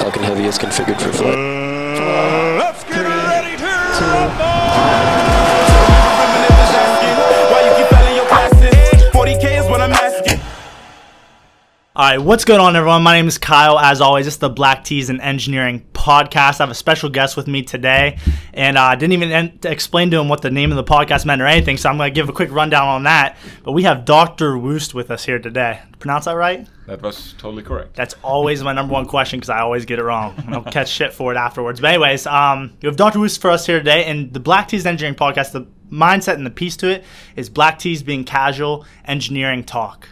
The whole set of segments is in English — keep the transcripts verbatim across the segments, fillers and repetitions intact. Falcon Heavy is configured for flight. Uh, let's get ready to rumble! Alright, what's going on, everyone? My name is Kyle. As always, it's the Black Teas and Engineering Podcast. I have a special guest with me today, and I uh, didn't even end to explain to him what the name of the podcast meant or anything, so I'm going to give a quick rundown on that. But we have Doctor Wuest with us here today. Pronounce that right? That was totally correct. That's always my number one question because I always get it wrong. I'll catch shit for it afterwards. But anyways, um, you have Doctor Wuest for us here today, and the Black Teas Engineering Podcast, the mindset and the piece to it is black teas being casual engineering talk.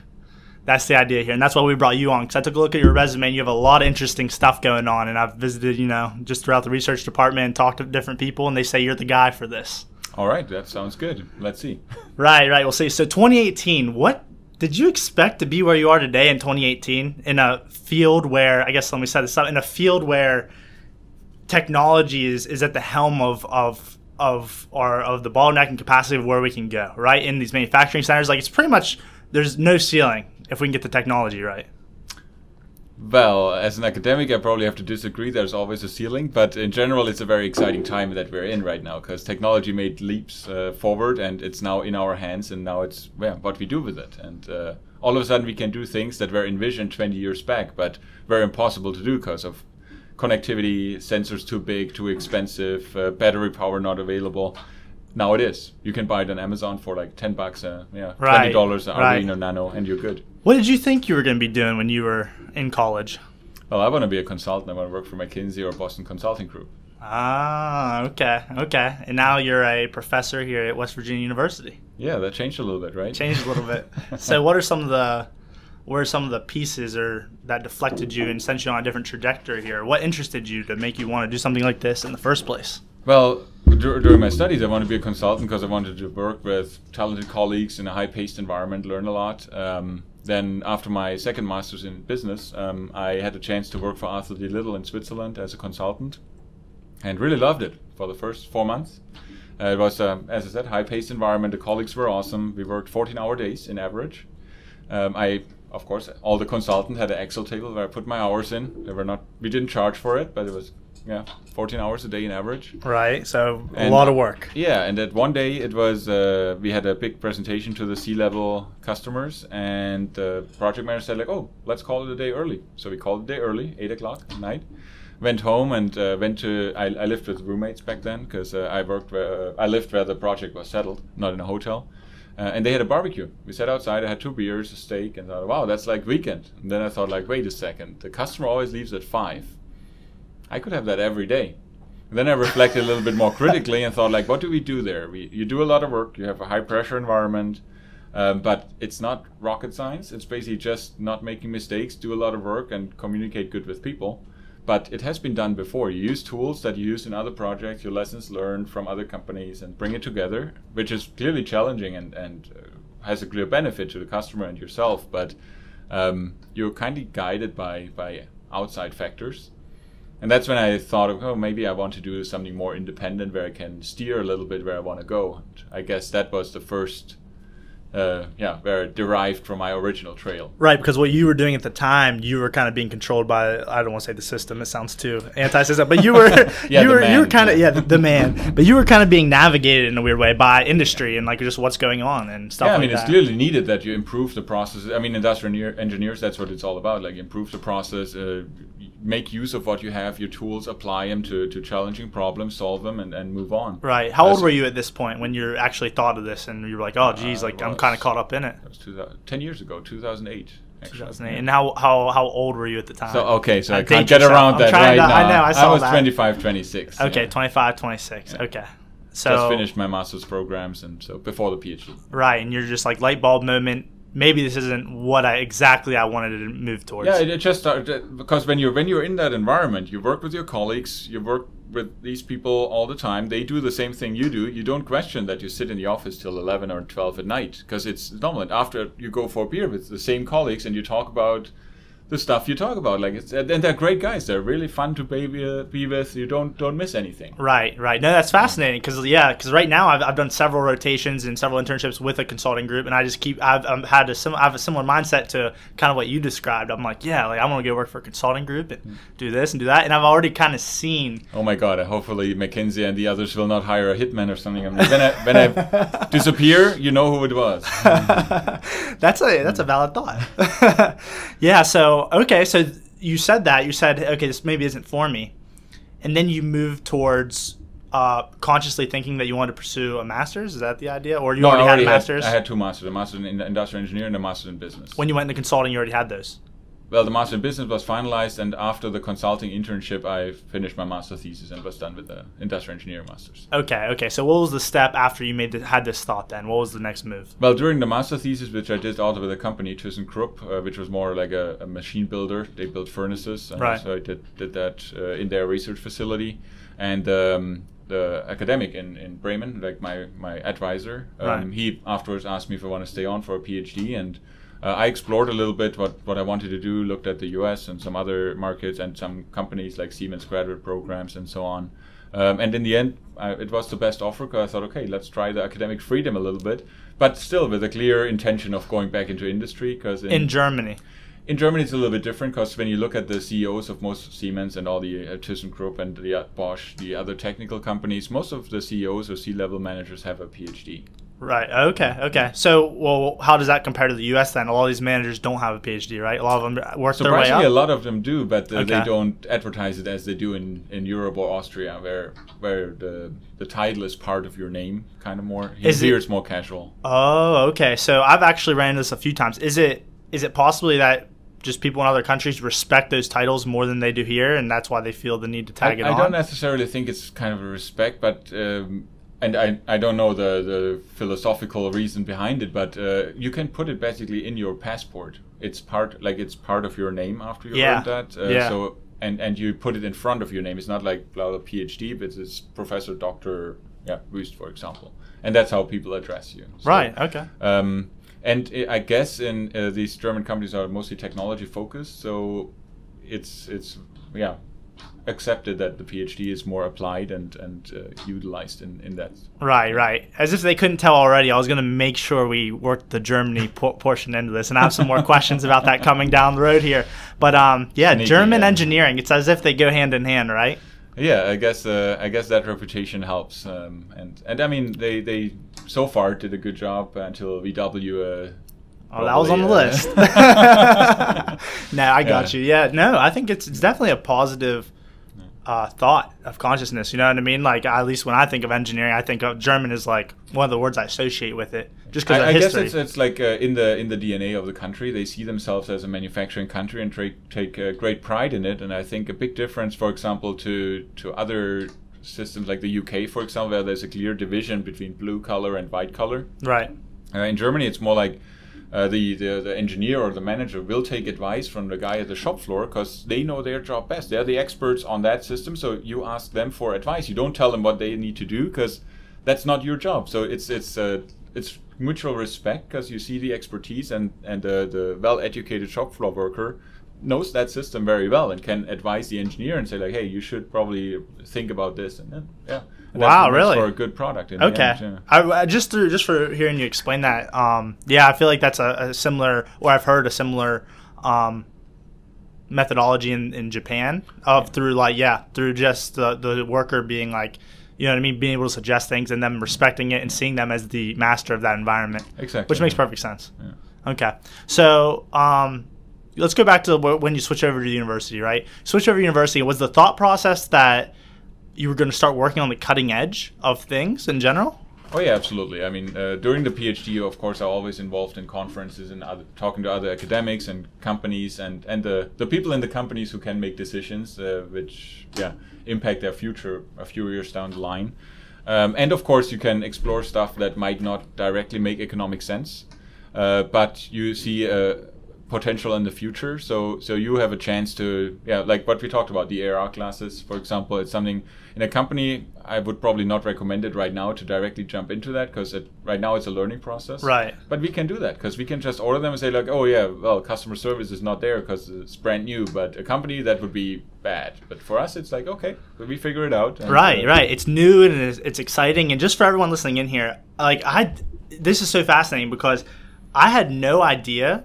That's the idea here, and that's why we brought you on, because I took a look at your resume, and you have a lot of interesting stuff going on, and I've visited, you know, just throughout the research department and talked to different people, and they say you're the guy for this. All right, that sounds good. Let's see. Right, right. We'll see. So twenty eighteen, what did you expect to be where you are today in twenty eighteen in a field where, I guess let me set this up, in a field where technology is, is at the helm of, of of our of the bottleneck and capacity of where we can go, right? In these manufacturing centers, like it's pretty much, there's no ceiling if we can get the technology right. Well, as an academic, I probably have to disagree. There's always a ceiling, but in general, it's a very exciting time that we're in right now because technology made leaps uh, forward, and it's now in our hands, and now it's yeah, what we do with it. And uh, all of a sudden, we can do things that were envisioned twenty years back, but were impossible to do because of connectivity, sensors too big, too expensive, uh, battery power not available. Now it is. You can buy it on Amazon for like ten bucks, uh, yeah, right, twenty dollars, an right. Arduino Nano, and you're good. What did you think you were going to be doing when you were in college? Well, I want to be a consultant. I want to work for McKinsey or Boston Consulting Group. Ah, okay, okay. And now you're a professor here at West Virginia University. Yeah, that changed a little bit, right? Changed a little bit. So, what are some of the, what are some of the pieces or that deflected you and sent you on a different trajectory here? What interested you to make you want to do something like this in the first place? Well, during my studies, I wanted to be a consultant because I wanted to work with talented colleagues in a high-paced environment, learn a lot. Um, then after my second master's in business, um, I had a chance to work for Arthur D. Little in Switzerland as a consultant and really loved it for the first four months. Uh, it was, uh, as I said, high-paced environment. The colleagues were awesome. We worked fourteen-hour days in average. Um, I, of course, all the consultants had an Excel table where I put my hours in. They were not, we didn't charge for it, but it was... yeah, fourteen hours a day in average. Right, so a and, lot of work. Yeah, and that one day it was, uh, we had a big presentation to the C-level customers, and the project manager said, like, oh, let's call it a day early. So we called it a day early, eight o'clock at night. Went home and uh, went to, I, I lived with roommates back then, because uh, I worked where, uh, I lived where the project was settled, not in a hotel. Uh, and they had a barbecue. We sat outside, I had two beers, a steak, and thought, wow, that's like weekend. And then I thought, like, wait a second, the customer always leaves at five. I could have that every day. And then I reflected a little bit more critically and thought, like, what do we do there? We, you do a lot of work, you have a high pressure environment, um, but it's not rocket science. It's basically just not making mistakes, do a lot of work and communicate good with people. But it has been done before. You use tools that you use in other projects, your lessons learned from other companies and bring it together, which is clearly challenging and, and uh, has a clear benefit to the customer and yourself. But um, you're kind of guided by, by outside factors. And that's when I thought, oh, maybe I want to do something more independent where I can steer a little bit where I want to go. And I guess that was the first, uh, yeah, where it derived from my original trail. Right, because what you were doing at the time, you were kind of being controlled by, I don't want to say the system, it sounds too anti-system, but you were, yeah, you, were man, you were kind of, yeah, yeah the, the man, but you were kind of being navigated in a weird way by industry and like just what's going on and stuff like that. Yeah, I mean, like it's that. Clearly needed that you improve the process. I mean, industrial engineers, that's what it's all about, like improve the process, uh, make use of what you have, your tools, apply them to, to challenging problems, solve them, and, and move on. Right. How old uh, were you at this point when you actually thought of this and you were like, oh, geez, like I'm kind of caught up in it? That was ten years ago, two thousand eight. Actually. two thousand eight. And how, how, how old were you at the time? So okay, so I, I can't get around I'm that right to, now. I know, I saw that. I was that. twenty-five, twenty-six. Okay, yeah. twenty-five, twenty-six. Yeah. Okay. So just finished my master's programs and so before the PhD. Right, and you're just like light bulb moment. Maybe this isn't what I exactly I wanted to move towards. Yeah, it, it just started because when you're when you're in that environment, you work with your colleagues, you work with these people all the time. They do the same thing you do. You don't question that you sit in the office till eleven or twelve at night because it's normal. And after you go for a beer with the same colleagues and you talk about the stuff you talk about. Like, it's, and they're great guys. They're really fun to be, uh, be with. You don't don't miss anything. Right, right. No, that's fascinating because yeah, because right now I've I've done several rotations and several internships with a consulting group, and I just keep I've I'm had a sim I have a similar mindset to kind of what you described. I'm like, yeah, like I want to go work for a consulting group and do this and do that, and I've already kind of seen. Oh my God! Hopefully McKinsey and the others will not hire a hitman or something. I mean, when I when I disappear, you know who it was. That's a that's a valid thought. Yeah. So. Okay, so you said that. You said, okay, this maybe isn't for me. And then you moved towards uh, consciously thinking that you wanted to pursue a master's. Is that the idea? Or you no, already, already had a master's? Had, I had two masters, a master's in industrial engineering and a master's in business. When you went into consulting, you already had those? Well, the master's in business was finalized, and after the consulting internship, I finished my master's thesis and was done with the industrial engineering master's. Okay, okay. So what was the step after you made the, had this thought then? What was the next move? Well, during the master's thesis, which I did out with a company, ThyssenKrupp, uh, which was more like a, a machine builder. They built furnaces. And right. So I did, did that uh, in their research facility. And um, the academic in, in Bremen, like my, my advisor, um, right. he afterwards asked me if I want to stay on for a PhD. And Uh, I explored a little bit what, what I wanted to do, looked at the U S and some other markets and some companies like Siemens graduate programs and so on. Um, and in the end, I, it was the best offer because I thought, okay, let's try the academic freedom a little bit, but still with a clear intention of going back into industry. Because in, in Germany? In Germany, it's a little bit different because when you look at the C E Os of most Siemens and all the uh, ThyssenKrupp and the uh, Bosch, the other technical companies, most of the C E Os or C-level managers have a PhD. Right. Okay. Okay. So, well, how does that compare to the U S then? A lot of these managers don't have a PhD, right? A lot of them work their way up. Surprisingly, a lot of them do, but uh, okay. they don't advertise it as they do in, in Europe or Austria, where where the the title is part of your name, kind of more. Is Here it, it's more casual. Oh, okay. So I've actually ran into this a few times. Is it is it possibly that just people in other countries respect those titles more than they do here, and that's why they feel the need to tag I, it I on? I don't necessarily think it's kind of a respect, but. Um, And I, I don't know the, the philosophical reason behind it, but uh, you can put it basically in your passport. It's part like it's part of your name after you yeah. learned that. Uh, yeah. So and and you put it in front of your name. It's not like blah blah PhD, but it's Professor Doctor yeah Wuest, for example. And that's how people address you. So, right. Okay. Um, and I guess in uh, these German companies are mostly technology focused, so it's it's yeah. accepted that the PhD is more applied and and uh, utilized in in that. Right, right. As if they couldn't tell already, I was going to make sure we worked the Germany por portion into this, and I have some more questions about that coming down the road here. But um, yeah, Canadian. German engineering. It's as if they go hand in hand, right? Yeah, I guess uh, I guess that reputation helps, um, and and I mean they they so far did a good job until V W. Uh, Oh, that was on the list. Nah, I got yeah. you. Yeah, no, I think it's, it's definitely a positive uh, thought of consciousness. You know what I mean? Like, at least when I think of engineering, I think of German is like one of the words I associate with it. Just because I, I guess it's, it's like uh, in the in the D N A of the country, they see themselves as a manufacturing country and take uh, great pride in it. And I think a big difference, for example, to to other systems like the U K, for example, where there's a clear division between blue collar and white collar. Right. Uh, in Germany, it's more like. Uh, the, the the engineer or the manager will take advice from the guy at the shop floor because they know their job best. They're the experts on that system, so you ask them for advice. You don't tell them what they need to do because that's not your job. So it's it's uh, it's mutual respect because you see the expertise and and uh, the well-educated shop floor worker knows that system very well and can advise the engineer and say like, hey, you should probably think about this and then yeah. And wow, really? For a good product. In okay. The end, yeah. I, I just through, just for hearing you explain that, um, yeah, I feel like that's a, a similar, or I've heard a similar um, methodology in, in Japan of yeah. through like, yeah, through just the, the worker being like, you know what I mean, being able to suggest things and them respecting it and seeing them as the master of that environment. Exactly. Which makes perfect sense. Yeah. Okay. So um, let's go back to when you switch over to university, right? Switch over to university. Was the thought process that you were going to start working on the cutting edge of things in general? Oh yeah, absolutely. I mean, uh, during the PhD, of course, I always involved in conferences and other, talking to other academics and companies and, and the, the people in the companies who can make decisions, uh, which yeah impact their future a few years down the line. Um, and of course, you can explore stuff that might not directly make economic sense, uh, but you see uh, potential in the future. So so you have a chance to, yeah, like what we talked about, the A R classes, for example. It's something in a company, I would probably not recommend it right now to directly jump into that, because right now it's a learning process. Right. But we can do that, because we can just order them and say like, oh yeah, well, customer service is not there because it's brand new, but a company that would be bad. But for us, it's like, okay, we figure it out. And, right, uh, right. It's new and it's, it's exciting. And just for everyone listening in here, like I, this is so fascinating because I had no idea,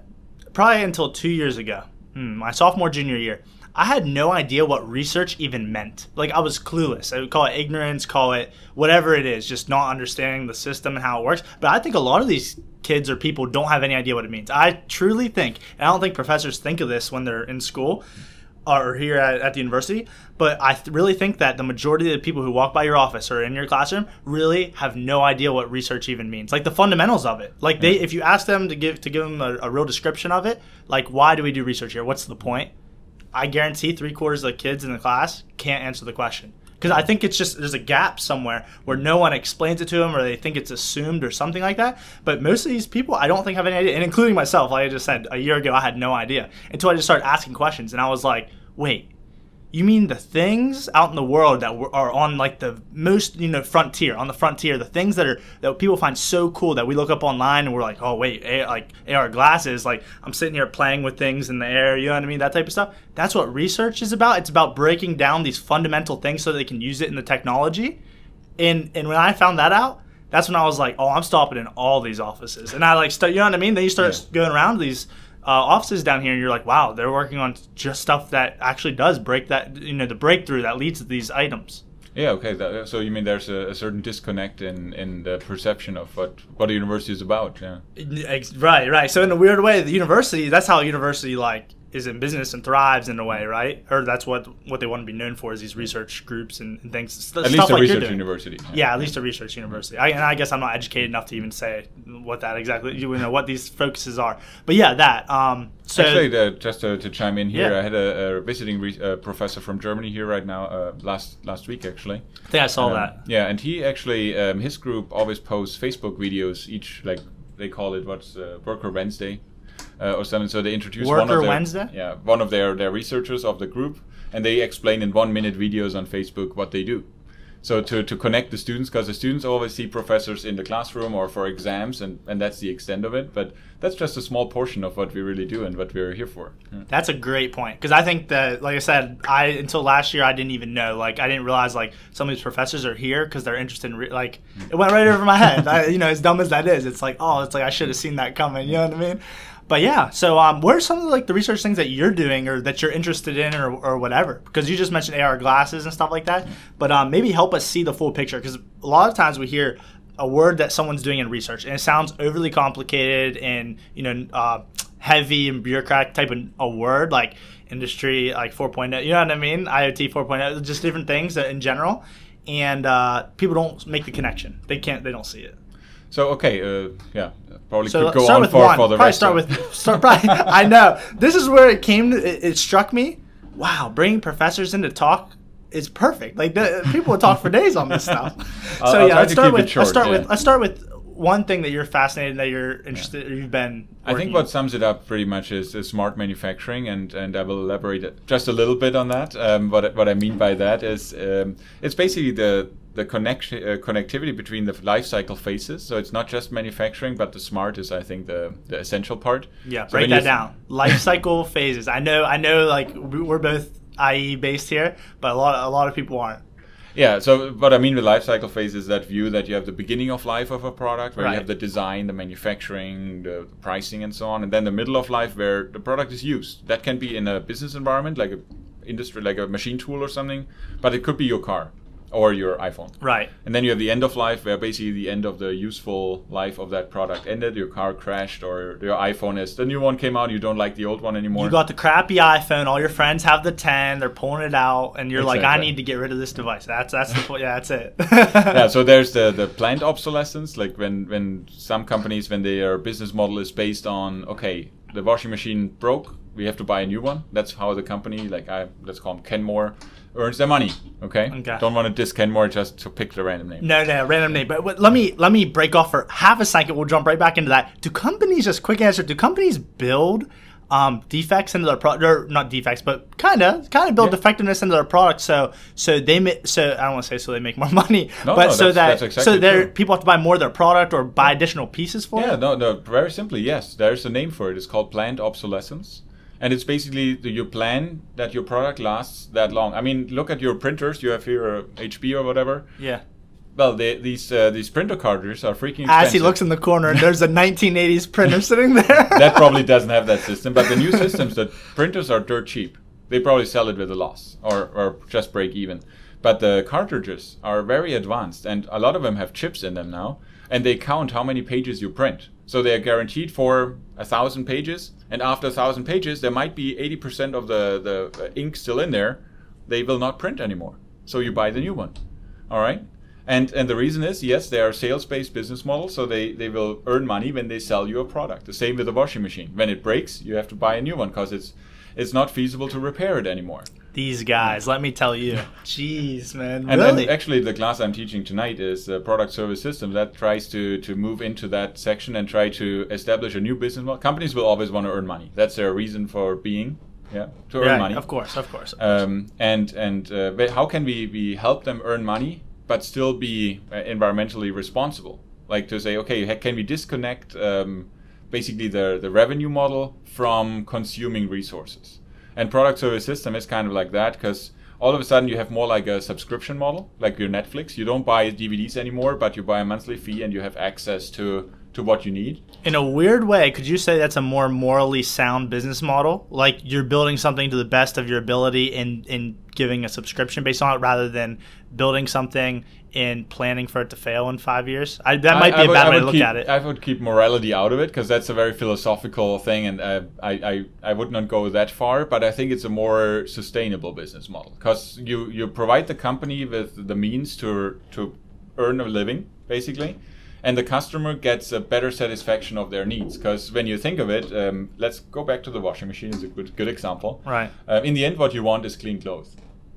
probably until two years ago, my sophomore, junior year, I had no idea what research even meant. Like I was clueless. I would call it ignorance, call it whatever it is, just not understanding the system and how it works. But I think a lot of these kids or people don't have any idea what it means. I truly think, and I don't think professors think of this when they're in school or here at, at the university, but I th- really think that the majority of the people who walk by your office or in your classroom really have no idea what research even means, like the fundamentals of it. Like they, if you ask them to give to give them a, a real description of it, like why do we do research here? What's the point? I guarantee three quarters of the kids in the class can't answer the question, because I think it's just there's a gap somewhere where no one explains it to them, or they think it's assumed or something like that. But most of these people, I don't think have any idea, and including myself, like I just said, a year ago I had no idea until I just started asking questions, and I was like, wait, you mean the things out in the world that are on like the most, you know, frontier, on the frontier, the things that are that people find so cool that we look up online and we're like, oh wait, A R, like A R glasses, like I'm sitting here playing with things in the air, you know what I mean, that type of stuff. That's what research is about. It's about breaking down these fundamental things so they can use it in the technology. And and when I found that out, that's when I was like, oh, I'm stopping in all these offices. And I like, st- you know what I mean? Then you start yeah. going around these Uh, offices down here, and you're like, wow, they're working on just stuff that actually does break that, you know, the breakthrough that leads to these items. Yeah, okay. That, so you mean there's a, a certain disconnect in, in the perception of what, what a university is about. Yeah. Right, right. So in a weird way, the university, that's how a university like is in business and thrives in a way, right? Or that's what, what they want to be known for is these research groups and, and things. St- at least a like research university. Yeah. yeah, at least a research university. I, and I guess I'm not educated enough to even say what that exactly, you know, what these focuses are. But yeah, that. Um, so Actually, uh, just to, to chime in here, yeah. I had a, a visiting re- uh, professor from Germany here right now, uh, last last week actually. I think I saw um, that. Yeah, and he actually, um, his group always posts Facebook videos each, like they call it, what's uh, Worker Wednesday. Uh, or something. So they introduce Worker one of their, Wednesday? yeah, one of their, their researchers of the group, and they explain in one minute videos on Facebook what they do. So to, to connect the students, because the students always see professors in the classroom or for exams, and, and that's the extent of it. But that's just a small portion of what we really do and what we're here for. Yeah. That's a great point, because I think that, like I said, I until last year I didn't even know. Like I didn't realize like some of these professors are here because they're interested in re- like it went right over my head. I, you know, as dumb as that is, it's like oh, it's like I should have seen that coming. You know what I mean? But yeah, so um, what are some of the, like the research things that you're doing or that you're interested in or, or whatever? Because you just mentioned A R glasses and stuff like that. But um, maybe help us see the full picture, because a lot of times we hear a word that someone's doing in research and it sounds overly complicated and you know uh, heavy and bureaucratic type of a word like industry like four point oh. You know what I mean? IoT four point oh, just different things in general. And uh, people don't make the connection. They can't. They don't see it. So okay, uh, yeah, probably so could go on for, one. for the probably rest. Start of with, start probably. I know this is where it came. To, it, it struck me. Wow, bringing professors in to talk is perfect. Like the, people will talk for days on this stuff. So I'll, yeah, I'll let's start with. Short, let's start yeah. with. Let's start with one thing that you're fascinated, that you're interested. Yeah. You've been. I think what sums it up pretty much is, is smart manufacturing, and, and I will elaborate just a little bit on that. Um, what what I mean by that is um, it's basically the. the connection, uh, connectivity between the life cycle phases. So it's not just manufacturing, but the smart is, I think, the, the essential part. Yeah, so break that down. Life cycle phases. I know, I know. Like we're both I E based here, but a lot, a lot of people aren't. Yeah. So what I mean with life cycle phase is that view that you have the beginning of life of a product, where right. you have the design, the manufacturing, the pricing, and so on, and then the middle of life where the product is used. That can be in a business environment, like a industry, like a machine tool or something, but it could be your car. Or your iPhone. Right. And then you have the end of life, where basically the end of the useful life of that product ended. Your car crashed, or your iPhone is the new one came out. You don't like the old one anymore. You got the crappy iPhone. All your friends have the ten. They're pulling it out, and you're exactly. like, I need to get rid of this device. That's that's the point. Yeah, that's it. yeah. So there's the the planned obsolescence, like when when some companies, when their business model is based on, okay, the washing machine broke, we have to buy a new one. That's how the company, like I let's call them Kenmore, earns their money. Okay? okay. Don't want to diss Kenmore just to pick the random name. No, no, random name. But let me let me break off for half a second. We'll jump right back into that. Do companies, just quick answer, do companies build um, defects into their product, or not defects, but kind of, kind of build yeah. defectiveness into their product. So, so they, ma so I don't want to say so they make more money, no, but no, so that's, that, that's exactly so people have to buy more of their product or buy additional pieces for yeah, it. Yeah, no, no, very simply, yes. There's a name for it. It's called planned obsolescence. And it's basically the, you plan that your product lasts that long. I mean, look at your printers. You have here uh, H P or whatever. Yeah. Well, they, these uh, these printer cartridges are freaking expensive. As he looks in the corner, and there's a nineteen eighties printer sitting there. That probably doesn't have that system. But the new systems, the printers are dirt cheap. They probably sell it with a loss or, or just break even. But the cartridges are very advanced. And a lot of them have chips in them now. And they count how many pages you print. So they are guaranteed for a thousand pages, and after a thousand pages, there might be eighty percent of the, the ink still in there. They will not print anymore. So you buy the new one, all right? And, and the reason is, yes, they are sales-based business models, so they, they will earn money when they sell you a product. The same with the washing machine. When it breaks, you have to buy a new one because it's, it's not feasible to repair it anymore. These guys, let me tell you. Jeez, man, and really? And actually, the class I'm teaching tonight is uh, product service system that tries to, to move into that section and try to establish a new business model. Companies will always want to earn money. That's their reason for being, yeah, to earn right, money. Of course, of course. Of course. Um, and and uh, but how can we, we help them earn money but still be uh, environmentally responsible? Like to say, okay, can we disconnect um, basically the, the revenue model from consuming resources? And product service system is kind of like that, because all of a sudden you have more like a subscription model, like your Netflix. You don't buy D V Ds anymore, but you buy a monthly fee and you have access to, to what you need. In a weird way, could you say that's a more morally sound business model? Like you're building something to the best of your ability and, and giving a subscription based on it rather than building something and planning for it to fail in five years? I, that might I, be a bad would, way to look keep, at it. I would keep morality out of it because that's a very philosophical thing, and uh, I, I, I would not go that far, but I think it's a more sustainable business model because you, you provide the company with the means to, to earn a living, basically, and the customer gets a better satisfaction of their needs. Because when you think of it, um, let's go back to the washing machine as a good, good example. Right. Uh, in the end, what you want is clean clothes.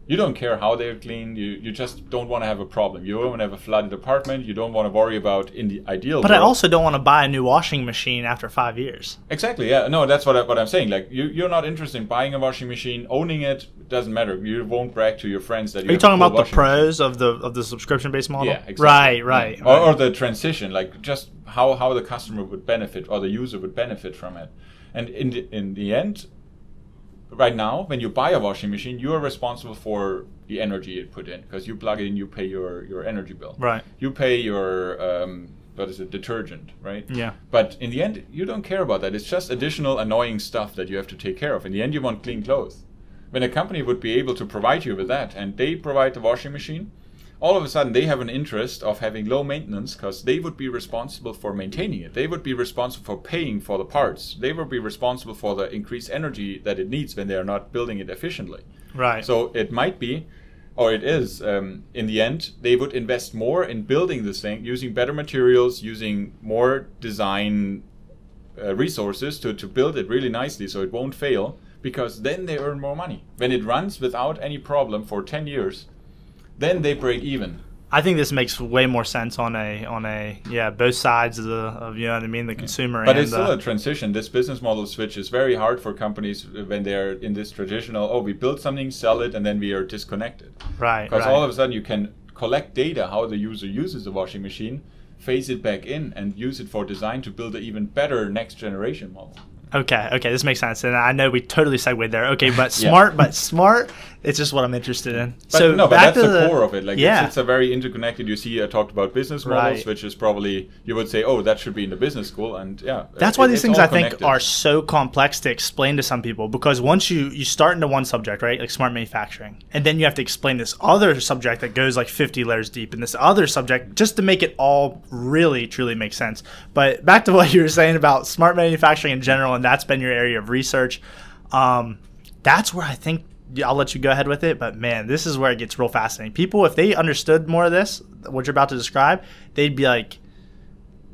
You don't care how they're cleaned. You, you just don't want to have a problem. You don't want to have a flooded apartment. You don't want to worry about in the ideal But world. I also don't want to buy a new washing machine after five years. Exactly. Yeah. No, that's what, I, what I'm saying. Like, you, you're not interested in buying a washing machine. Owning it doesn't matter. You won't brag to your friends that you Are you talking about the pros machine. of the of the subscription-based model? Yeah, exactly. Right, right. right. Or, or the transition, like just how, how the customer would benefit or the user would benefit from it. And in the, in the end... Right now, when you buy a washing machine, you are responsible for the energy it put in because you plug it in, you pay your, your energy bill. Right. You pay your, um, what is it, detergent, right? Yeah. But in the end, you don't care about that. It's just additional annoying stuff that you have to take care of. In the end, you want clean clothes. When a company would be able to provide you with that and they provide the washing machine, all of a sudden they have an interest of having low maintenance because they would be responsible for maintaining it. They would be responsible for paying for the parts. They would be responsible for the increased energy that it needs when they are not building it efficiently. Right. So it might be, or it is, um, in the end, they would invest more in building this thing, using better materials, using more design uh, resources to, to build it really nicely so it won't fail, because then they earn more money. When it runs without any problem for ten years, then they break even. I think this makes way more sense on a on a yeah both sides of the of you know what I mean the yeah. consumer. But and it's still uh, a transition. This business model switch is very hard for companies when they are in this traditional oh we build something, sell it, and then we are disconnected. Right. Because right. all of a sudden you can collect data how the user uses the washing machine, phase it back in, and use it for design to build an even better next generation model. Okay, okay, this makes sense, and I know we totally segued there. Okay, but smart, yeah. but smart, it's just what I'm interested in. But so no, but that's the, the core of it. Like yeah. it's, it's a very interconnected, you see I talked about business models, right. which is probably, you would say, oh, that should be in the business school, and yeah. That's it, why these things I connected. think are so complex to explain to some people, because once you, you start into one subject, right, like smart manufacturing, and then you have to explain this other subject that goes like fifty layers deep, and this other subject, just to make it all really, truly make sense. But back to what you were saying about smart manufacturing in general, and that's been your area of research. Um, that's where I think I'll let you go ahead with it. But man, this is where it gets real fascinating. People, if they understood more of this, what you're about to describe, they'd be like,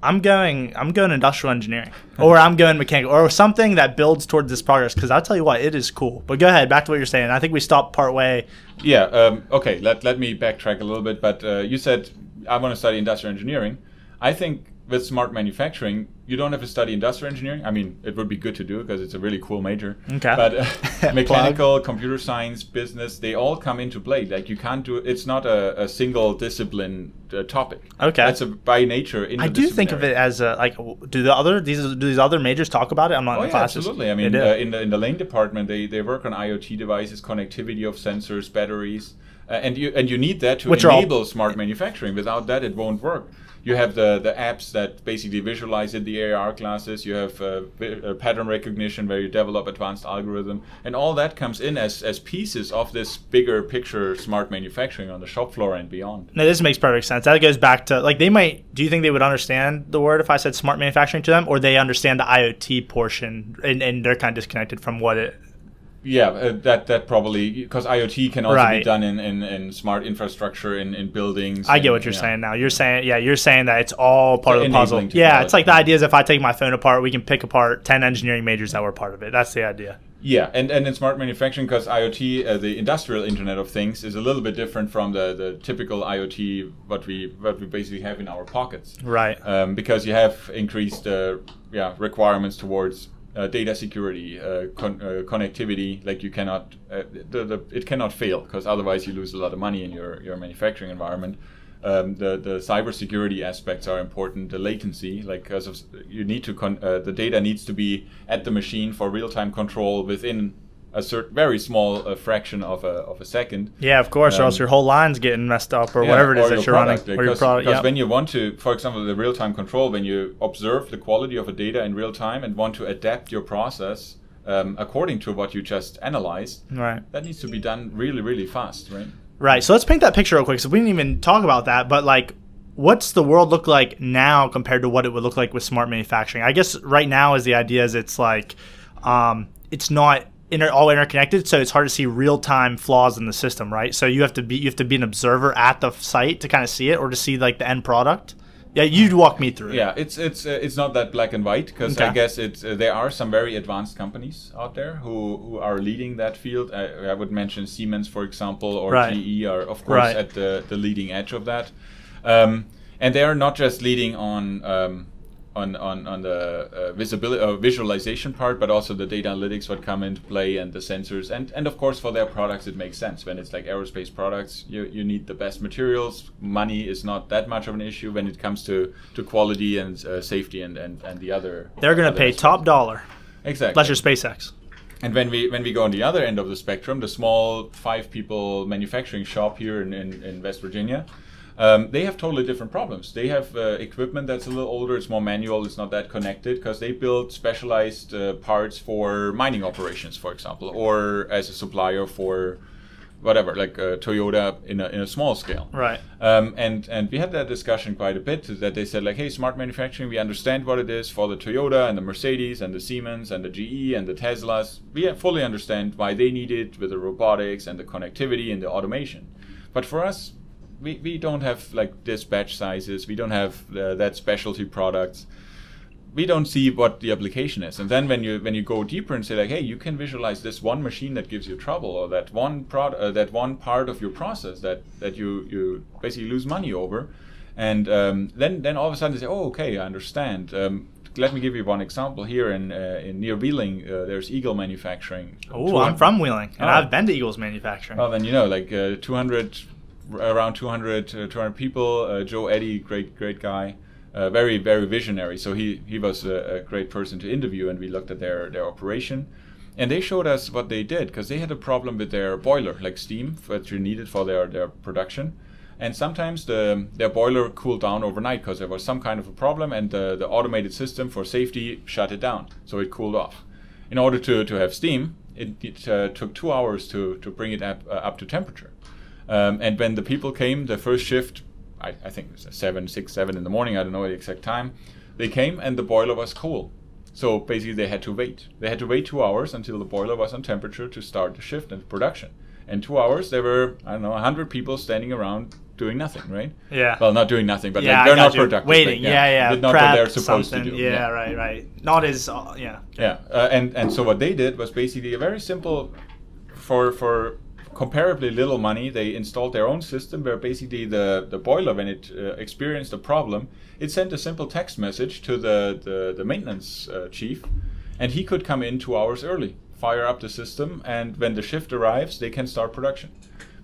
I'm going, I'm going industrial engineering, or I'm going mechanical, or something that builds towards this progress. Because I'll tell you what, it is cool. But go ahead, back to what you're saying. I think we stopped part way. Yeah. Um, okay. Let let me backtrack a little bit. But uh, you said I want to study industrial engineering. I think with smart manufacturing, you don't have to study industrial engineering. I mean, it would be good to do because it's a really cool major. Okay. But uh, mechanical, computer science, business, they all come into play. Like you can't do, it's not a, a single discipline uh, topic. Okay. That's a, by nature interdisciplinary. I do think of it as a, like, do the other, these, do these other majors talk about it? I'm not oh, in the yeah, classes. Absolutely. I mean, uh, in, the, in the lane department, they, they work on IoT devices, connectivity of sensors, batteries. Uh, and you and you need that to Which enable all... smart manufacturing. Without that, it won't work. You have the, the apps that basically visualize it, the A R classes. You have uh, uh, pattern recognition where you develop advanced algorithm. And all that comes in as, as pieces of this bigger picture smart manufacturing on the shop floor and beyond. Now, this makes perfect sense. That goes back to, like, they might, do you think they would understand the word if I said smart manufacturing to them? Or they understand the IoT portion and, and they're kind of disconnected from what it is? Yeah, uh, that that probably, because IoT can also right. be done in, in, in smart infrastructure, in, in buildings. I and, get what you're yeah. saying now. You're saying, yeah, you're saying that it's all part it's of the puzzle. Yeah, it's like the idea is if I take my phone apart, we can pick apart ten engineering majors that were part of it. That's the idea. Yeah, and, and in smart manufacturing, because IoT, uh, the industrial Internet of Things, is a little bit different from the, the typical IoT, what we what we basically have in our pockets. Right. Um, because you have increased uh, yeah requirements towards Uh, data security, uh, con uh, connectivity, like you cannot, uh, the, the, it cannot fail, because otherwise you lose a lot of money in your, your manufacturing environment. Um, the, the cybersecurity aspects are important, the latency, like as of, you need to, con uh, the data needs to be at the machine for real-time control within a certain very small uh, fraction of a, of a second. Yeah, of course, um, or else your whole line's getting messed up or yeah, whatever it is that you're product, running. Because yep. when you want to, for example, the real-time control, when you observe the quality of a data in real time and want to adapt your process um, according to what you just analyzed, right. that needs to be done really, really fast, right? Right, so let's paint that picture real quick. So we didn't even talk about that, but like, what's the world look like now compared to what it would look like with smart manufacturing? I guess right now is the idea is it's like, um, it's not, Inter all interconnected, so it's hard to see real-time flaws in the system, right? So you have to be you have to be an observer at the site to kind of see it or to see like the end product. Yeah, you'd walk me through. Yeah, it's it's uh, it's not that black and white because okay. I guess it's uh, there are some very advanced companies out there who who are leading that field. I, I would mention Siemens, for example, or right. G E are of course right. at the the leading edge of that, um, and they are not just leading on. Um, On, on, on the uh, visibility, uh, visualization part, but also the data analytics would come into play and the sensors. And, and of course, for their products, it makes sense. When it's like aerospace products, you, you need the best materials. Money is not that much of an issue when it comes to, to quality and uh, safety and, and, and the other. They're going to pay aspects. Top dollar. Exactly. Plus your SpaceX. And when we when we go on the other end of the spectrum, the small five-people manufacturing shop here in, in, in West Virginia, Um, they have totally different problems. They have uh, equipment that's a little older, it's more manual, it's not that connected, because they build specialized uh, parts for mining operations, for example, or as a supplier for whatever, like uh, Toyota in a, in a small scale. Right. Um, and, and we had that discussion quite a bit, that they said, like, hey, smart manufacturing, we understand what it is for the Toyota and the Mercedes and the Siemens and the G E and the Teslas. We fully understand why they need it with the robotics and the connectivity and the automation. But for us, We, we don't have like dispatch sizes. We don't have uh, that specialty products. We don't see what the application is. And then when you when you go deeper and say like, hey, you can visualize this one machine that gives you trouble, or that one product, uh, that one part of your process that that you you basically lose money over, and um, then then all of a sudden they say, oh, okay, I understand. Um, Let me give you one example. Here in uh, in near Wheeling, uh, there's Eagle Manufacturing. Oh, I'm from Wheeling, and oh. I've been to Eagle's Manufacturing. Well, then you know, like uh, two hundred. Around two hundred, uh, two hundred people. Uh, Joe Eddy, great, great guy, uh, very, very visionary. So he he was a, a great person to interview, and we looked at their their operation, and they showed us what they did because they had a problem with their boiler, like steam that you needed for their their production, and sometimes the their boiler cooled down overnight because there was some kind of a problem, and the the automated system for safety shut it down, so it cooled off. In order to to have steam, it, it uh, took two hours to to bring it up uh, up to temperature. Um, and when the people came, the first shift, I, I think it was seven, six, seven in the morning, I don't know the exact time, they came and the boiler was cool. So basically they had to wait. They had to wait two hours until the boiler was on temperature to start the shift and production. And two hours, there were, I don't know, one hundred people standing around doing nothing, right? Yeah. Well, not doing nothing, but yeah, like, they're not you. productive. Waiting, like, yeah, yeah. yeah. Did not what they're supposed something. to do. Yeah, yeah, right, right. Not as, uh, yeah. Yeah, uh, and, and so what they did was basically a very simple, for for... comparably little money, they installed their own system where basically the, the boiler, when it uh, experienced a problem, it sent a simple text message to the, the, the maintenance uh, chief, and he could come in two hours early, fire up the system, and when the shift arrives, they can start production.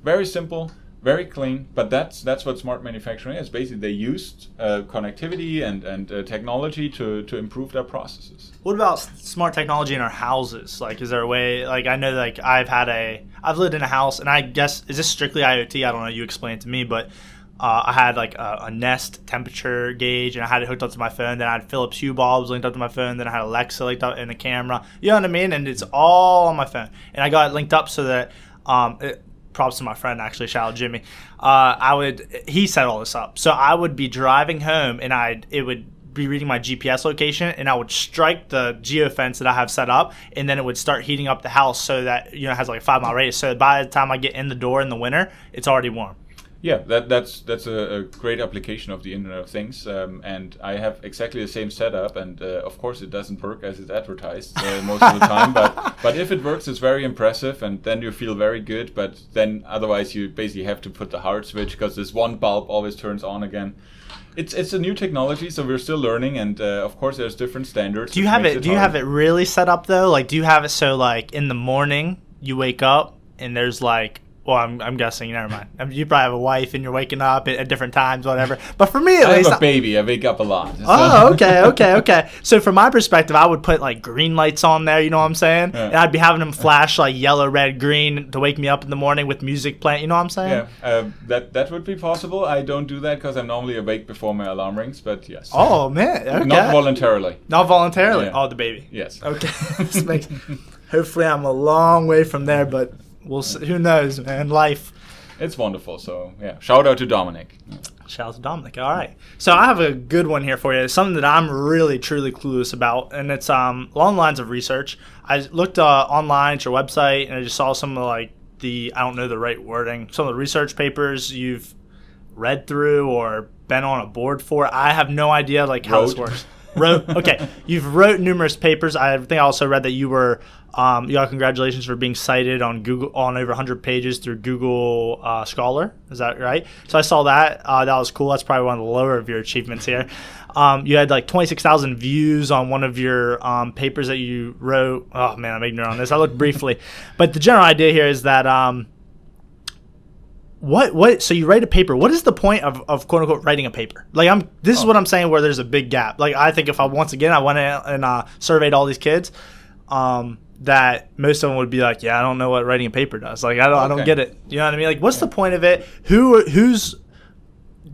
Very simple, very clean, but that's that's what smart manufacturing is. Basically, they used uh, connectivity and, and uh, technology to, to improve their processes. What about smart technology in our houses? Like, is there a way, like, I know, like, I've had a, I've lived in a house, and I guess, is this strictly IoT? I don't know, you explain it to me, but uh, I had, like, a, a Nest temperature gauge, and I had it hooked up to my phone, then I had Philips Hue bulbs linked up to my phone, then I had Alexa linked up in the camera, you know what I mean? And it's all on my phone. And I got it linked up so that, um, it, props to my friend, actually, shout out Jimmy. Uh, I would, he set all this up. So I would be driving home, and I it would be reading my G P S location, and I would strike the geofence that I have set up, and then it would start heating up the house so that, you know, it has like a five mile radius. So by the time I get in the door in the winter, it's already warm. Yeah, that, that's that's a, a great application of the Internet of Things, um, and I have exactly the same setup, and uh, of course it doesn't work as it's advertised uh, most of the time, but, but if it works, it's very impressive, and then you feel very good, but then otherwise you basically have to put the hard switch because this one bulb always turns on again. It's it's a new technology, so we're still learning, and uh, of course there's different standards. Do you have it, it do you have it really set up though? Like, do you have it so like in the morning you wake up and there's like, well, I'm, I'm guessing, never mind. I mean, you probably have a wife and you're waking up at, at different times, whatever. But for me, at I least. I have a baby. I wake up a lot. So. Oh, okay, okay, okay. So from my perspective, I would put like green lights on there, you know what I'm saying? Yeah. And I'd be having them flash like yellow, red, green to wake me up in the morning with music playing, you know what I'm saying? Yeah, uh, that, that would be possible. I don't do that because I'm normally awake before my alarm rings, but yes. Oh, man. Okay. Not voluntarily. Not voluntarily? Yeah. Oh, the baby. Yes. Okay. This makes, hopefully, I'm a long way from there, but. We'll see. Who knows, man? Life. It's wonderful. So, yeah. Shout out to Dominic. Shout out to Dominic. All right. So, I have a good one here for you. It's something that I'm really, truly clueless about, and it's um, along the lines of research. I looked uh, online at your website, and I just saw some of like the, I don't know the right wording, some of the research papers you've read through or been on a board for. I have no idea like how Road. this works. Wrote, okay, you've wrote numerous papers. I think I also read that you were, um, y'all, congratulations for being cited on Google on over one hundred pages through Google uh, Scholar. Is that right? So I saw that. Uh, that was cool. That's probably one of the lower of your achievements here. Um, you had like twenty-six thousand views on one of your um, papers that you wrote. Oh man, I'm ignorant on this. I looked briefly, but the general idea here is that. Um, What what so you write a paper. What is the point of, of quote unquote writing a paper? Like I'm this oh. is what I'm saying where there's a big gap. Like I think if I once again I went and uh, surveyed all these kids, um, that most of them would be like, yeah, I don't know what writing a paper does. Like I don't okay. I don't get it. You know what I mean? Like what's yeah. the point of it? Who who's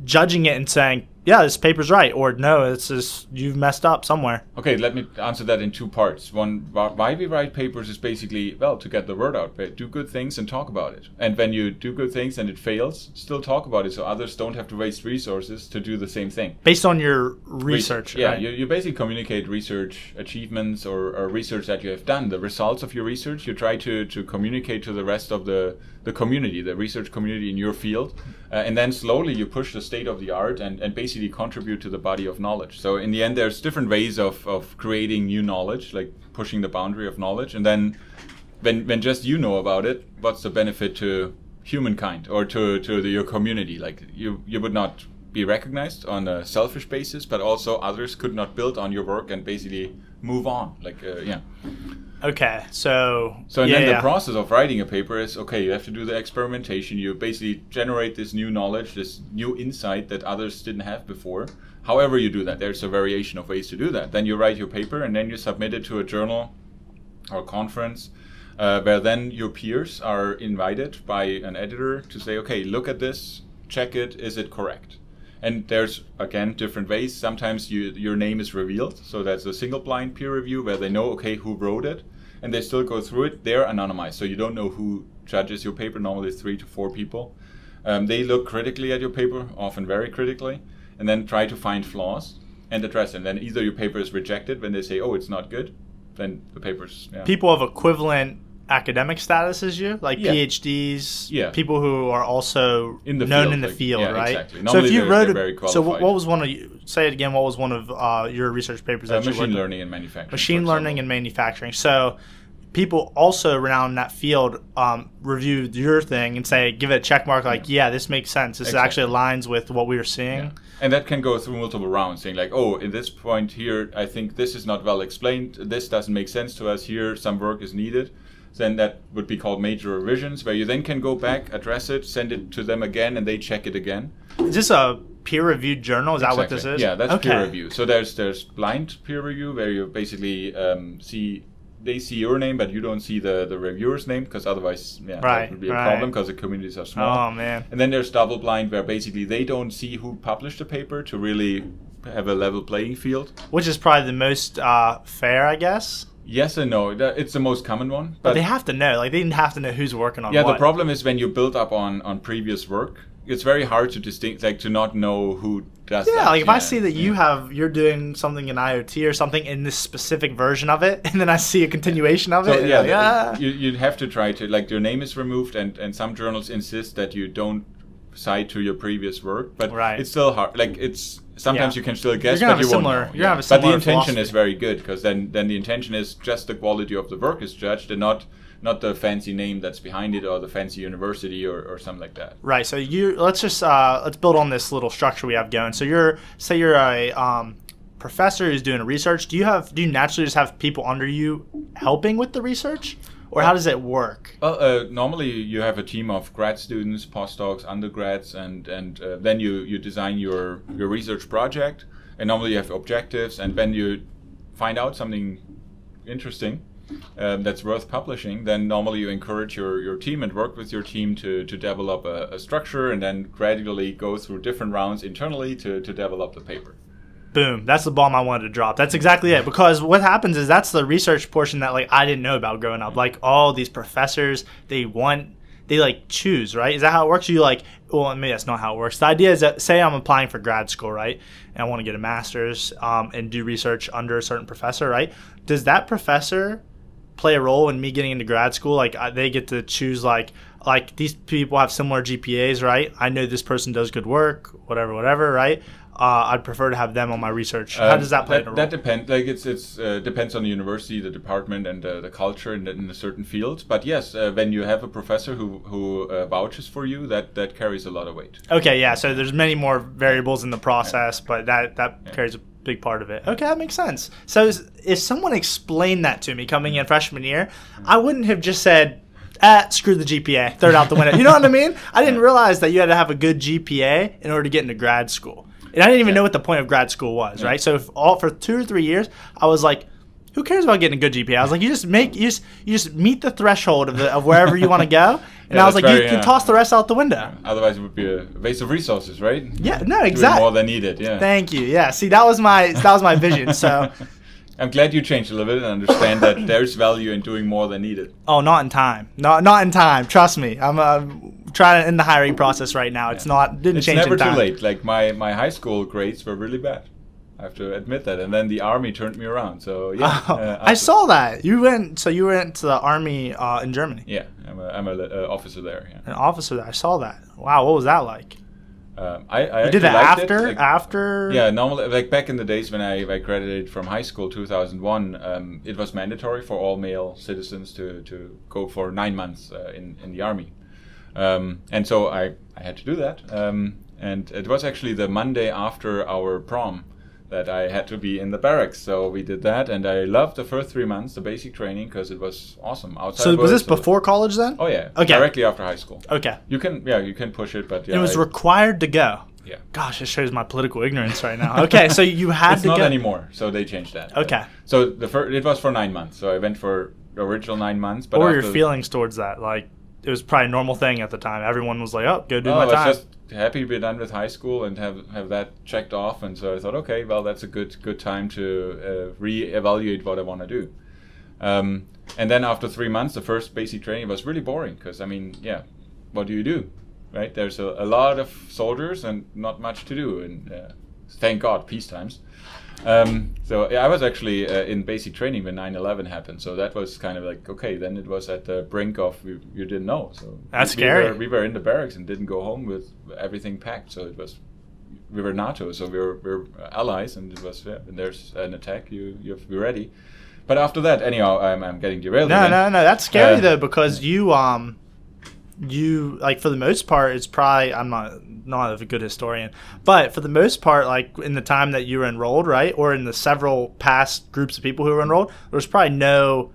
judging it and saying, yeah, this paper's right, or no, it's just you've messed up somewhere. Okay, let me answer that in two parts. One, why we write papers is basically, well, to get the word out, do good things and talk about it. And when you do good things and it fails, still talk about it so others don't have to waste resources to do the same thing. Based on your research, Re Yeah, right? you, you basically communicate research achievements or, or research that you have done. The results of your research, you try to, to communicate to the rest of the, the community, the research community in your field. Uh, and then slowly you push the state of the art and, and basically contribute to the body of knowledge. So in the end, there's different ways of, of creating new knowledge, like pushing the boundary of knowledge. And then when, when just you know about it, what's the benefit to humankind or to, to the, your community? Like you, you would not be recognized on a selfish basis, but also others could not build on your work and basically move on. Like, uh, yeah. Okay, so... So and yeah, then the yeah. process of writing a paper is, okay, you have to do the experimentation. You basically generate this new knowledge, this new insight that others didn't have before. However you do that, there's a variation of ways to do that. Then you write your paper and then you submit it to a journal or conference uh, where then your peers are invited by an editor to say, okay, look at this, check it, is it correct? And there's, again, different ways. Sometimes you, your name is revealed. So that's a single blind peer review where they know, okay, who wrote it. And they still go through it. They're anonymized. So you don't know who judges your paper. Normally three to four people. Um, they look critically at your paper, often very critically, and then try to find flaws and address them. Then either your paper is rejected when they say, oh, it's not good. Then the paper's... Yeah. People of equivalent... academic status as you, like yeah. PhDs, yeah. people who are also in the known field, in the like, field, yeah, right? Exactly. So if you they're, wrote, they're very qualified. So what was one of you? Say it again. What was one of uh, your research papers? That uh, you machine learning and manufacturing. Machine learning and manufacturing. So people also around that field um, review your thing and say, give it a check mark, like, yeah, yeah this makes sense. This exactly. actually aligns with what we are seeing. Yeah. And that can go through multiple rounds, saying like, oh, in this point here, I think this is not well explained. This doesn't make sense to us here. Some work is needed. Then that would be called major revisions, where you then can go back, address it, send it to them again, and they check it again. Is this a peer-reviewed journal? Is exactly. that what this is? Yeah, that's okay. peer review. So there's there's blind peer review, where you basically um, see, they see your name, but you don't see the, the reviewer's name, because otherwise yeah, right, that would be a right. problem, because the communities are small. Oh, man. And then there's double blind, where basically they don't see who published the paper to really have a level playing field. Which is probably the most uh, fair, I guess. Yes and no. It's the most common one. But, but they have to know. Like, they didn't have to know who's working on yeah, what. Yeah, the problem is when you build up on, on previous work, it's very hard to distinct, like, to not know who does yeah, that. Like, if yeah, like if I see that yeah. you have, you're doing something in IoT or something in this specific version of it, and then I see a continuation of so, it. Yeah, like, ah. you, you'd have to try to, like, your name is removed, and, and some journals insist that you don't cite to your previous work, but right. it's still hard. Like, it's sometimes yeah. you can still guess, but you won't know. Yeah. But the intention is very good, because then then the intention is just the quality of the work is judged, and not not the fancy name that's behind it, or the fancy university, or, or something like that. Right. So you let's just uh, let's build on this little structure we have going. So you're say you're a um, professor who's doing research. Do you have do you naturally just have people under you helping with the research? Or how does it work? Well, uh, normally you have a team of grad students, postdocs, undergrads, and and uh, then you you design your your research project. And normally you have objectives, and when you find out something interesting um, that's worth publishing, then normally you encourage your your team and work with your team to to develop a, a structure, and then gradually go through different rounds internally to to develop the paper. Boom. That's the bomb I wanted to drop. That's exactly it. Because what happens is that's the research portion that, like, I didn't know about growing up. Like, all these professors, they want, they, like, choose, right? Is that how it works? You, like, well, maybe that's not how it works. The idea is that, say I'm applying for grad school, right? And I want to get a master's um, and do research under a certain professor, right? Does that professor play a role in me getting into grad school? Like, I, they get to choose, like, like, these people have similar G P As, right? I know this person does good work, whatever, whatever, right? Uh, I'd prefer to have them on my research. How um, does that play that, a role? That depends. Like it's it's uh, depends on the university, the department, and uh, the culture in, in a certain field. But yes, uh, when you have a professor who who uh, vouches for you, that that carries a lot of weight. Okay, yeah. So there's many more variables in the process, yeah. but that that yeah. carries a big part of it. Okay, that makes sense. So if someone explained that to me coming in freshman year, mm-hmm. I wouldn't have just said, ah, screw the G P A, throw it out the window. You know what I mean? I didn't realize that you had to have a good G P A in order to get into grad school. And I didn't even yeah. know what the point of grad school was, yeah. right? So if all for two or three years, I was like, who cares about getting a good G P A? I was like, you just make, you just, you just meet the threshold of, the, of wherever you want to go. And yeah, I was like, very, you yeah. can toss the rest out the window. Yeah. Otherwise, it would be a waste of resources, right? Yeah, no, exactly. More than needed, yeah. Thank you, yeah. See, that was my, that was my vision, so. I'm glad you changed a little bit and understand that there's value in doing more than needed. Oh, not in time. Not, not in time. Trust me. I'm uh, trying to end the hiring process right now. It's yeah. not, didn't it's change in time. It's never too late. Like, my, my high school grades were really bad. I have to admit that. And then the Army turned me around. So, yeah. Oh, uh, I saw that. You went, so you went to the Army uh, in Germany. Yeah. I'm a, I'm a uh, officer there. Yeah. An officer there. I saw that. Wow. What was that like? Um, I, I you did that after, like, after. Yeah, normally, like back in the days when I, I graduated from high school, two thousand one, um, it was mandatory for all male citizens to, to go for nine months uh, in in the Army, um, and so I, I had to do that, um, and it was actually the Monday after our prom that I had to be in the barracks. So we did that, and I loved the first three months, the basic training, because it was awesome. Outside. So was work, this so before college then? Oh yeah. Okay. Directly after high school. Okay. You can, yeah, you can push it, but yeah. It was I, required to go. Yeah. Gosh, it shows my political ignorance right now. Okay, so you had it's to go. It's not anymore, so they changed that. Okay. But, so the fir it was for nine months. So I went for the original nine months. But what were your feelings towards that? Like, it was probably a normal thing at the time. Everyone was like, "Oh, go do no, my time." Happy to be done with high school and have have that checked off, and so I thought, okay, well, that's a good good time to uh, re-evaluate what I want to do. Um, and then after three months, the first basic training was really boring because, I mean, yeah, what do you do, right? There's a, a lot of soldiers and not much to do, and uh, thank God, peace times. Um, so yeah, I was actually uh, in basic training when nine eleven happened, so that was kind of like, okay, then it was at the brink of, we, you didn't know. So that's we, scary. We were, we were in the barracks and didn't go home with everything packed, so it was, we were NATO, so we were, we were allies, and it was, yeah, when there's an attack, you, you have to be ready. But after that, anyhow, I'm, I'm getting derailed. No, again. no, no, that's scary uh, though, because you, um, you like for the most part, it's probably I'm not not a good historian, but for the most part, like in the time that you were enrolled, right, or in the several past groups of people who were enrolled, there was probably no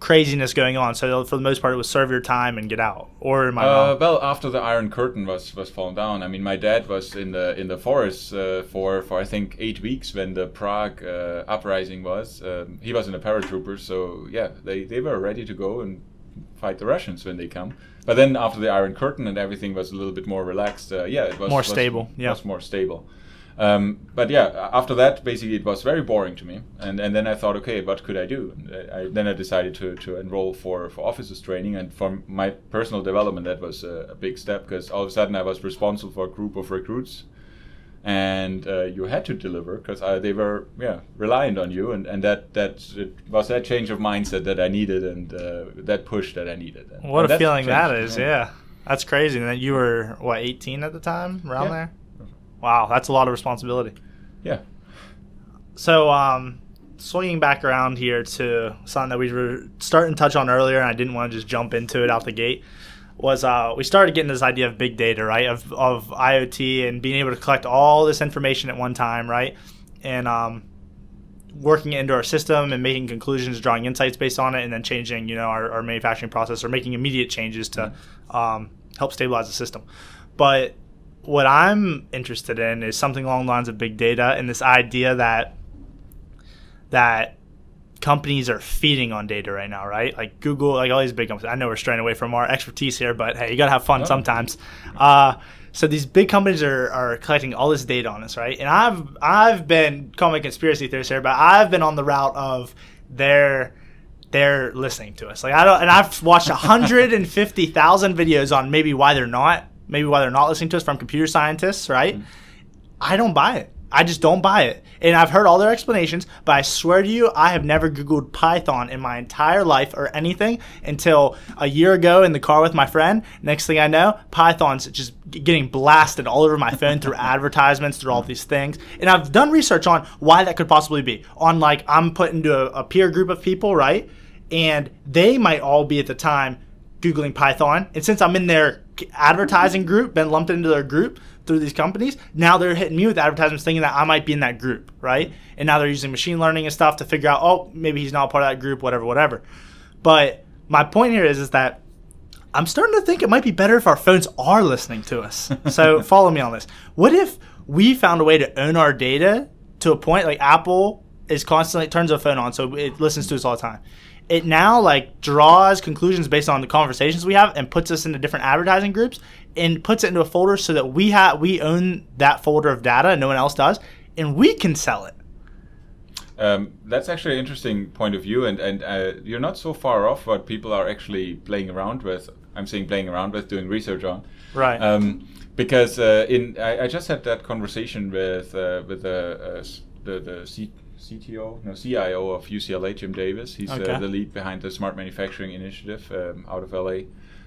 craziness going on. So for the most part, it was serve your time and get out. Or am I wrong? Uh, well, after the Iron Curtain was was fallen down, I mean, my dad was in the in the forest uh, for for I think eight weeks when the Prague uh, uprising was. Um, he was in the paratroopers, so yeah, they they were ready to go and fight the Russians when they come. But then after the Iron Curtain and everything was a little bit more relaxed. Uh, yeah, it was more was, stable. Yeah, was more stable. Um, but yeah, after that, basically, it was very boring to me. And and then I thought, okay, what could I do? I, I, then I decided to, to enroll for, for officers training. And for my personal development, that was a, a big step, because all of a sudden I was responsible for a group of recruits. And uh, you had to deliver, because they were yeah reliant on you. And, and that, that it was that change of mindset that I needed, and uh, that push that I needed. And what and a feeling that is, yeah. yeah. That's crazy. And then you were, what, eighteen at the time, around yeah. there? Wow, that's a lot of responsibility. Yeah. So, um, swinging back around here to something that we were starting to touch on earlier, and I didn't want to just jump into it out the gate, was uh, we started getting this idea of big data, right, of, of IoT and being able to collect all this information at one time, right, and um, working it into our system and making conclusions, drawing insights based on it, and then changing, you know, our, our manufacturing process or making immediate changes to um, help stabilize the system. But what I'm interested in is something along the lines of big data and this idea that that companies are feeding on data right now, right? Like Google, like all these big companies. I know we're straying away from our expertise here, but hey, you got to have fun oh. sometimes. Uh, so these big companies are, are collecting all this data on us, right? And I've I've been calling a conspiracy theorist here, but I've been on the route of their... they're listening to us. Like I don't, and I've watched one hundred fifty thousand videos on maybe why they're not. Maybe why they're not listening to us from computer scientists, right? Mm-hmm. I don't buy it. I just don't buy it. And I've heard all their explanations, but I swear to you, I have never Googled Python in my entire life or anything until a year ago in the car with my friend. Next thing I know, Python's just getting blasted all over my phone through advertisements, through all these things. And I've done research on why that could possibly be. On like, I'm put into a, a peer group of people, right? And they might all be at the time Googling Python. And since I'm in their advertising group, been lumped into their group through these companies, now they're hitting me with advertisements thinking that I might be in that group, right? And now they're using machine learning and stuff to figure out, oh, maybe he's not part of that group, whatever, whatever. But my point here is, is that I'm starting to think it might be better if our phones are listening to us. So follow me on this. What if we found a way to own our data to a point, like Apple is constantly turns a phone on, so it listens to us all the time. It now like draws conclusions based on the conversations we have and puts us into different advertising groups and puts it into a folder so that we have we own that folder of data and no one else does, and we can sell it. Um, that's actually an interesting point of view, and and uh, you're not so far off what people are actually playing around with. I'm saying playing around with, doing research on. Right. Um, because uh, in I, I just had that conversation with uh, with the uh, the, the C CTO, no, C I O of U C L A, Jim Davis. He's okay. uh, the lead behind the Smart Manufacturing Initiative um, out of L A,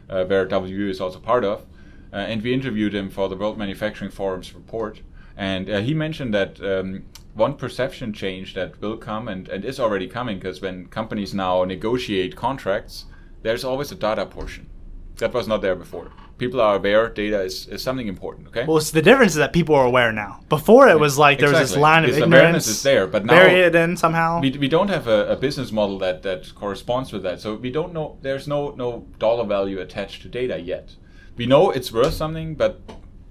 uh, where W U is also part of. Uh, and we interviewed him for the World Manufacturing Forum's report. And uh, he mentioned that um, one perception change that will come and, and is already coming, because when companies now negotiate contracts, there's always a data portion. That was not there before. People are aware data is, is something important, okay? Well, it's the difference is that people are aware now. Before it was like there exactly. was this line of this ignorance. Awareness is there, but now bury it in somehow. We, we don't have a, a business model that, that corresponds with that. So we don't know, there's no, no dollar value attached to data yet. We know it's worth something, but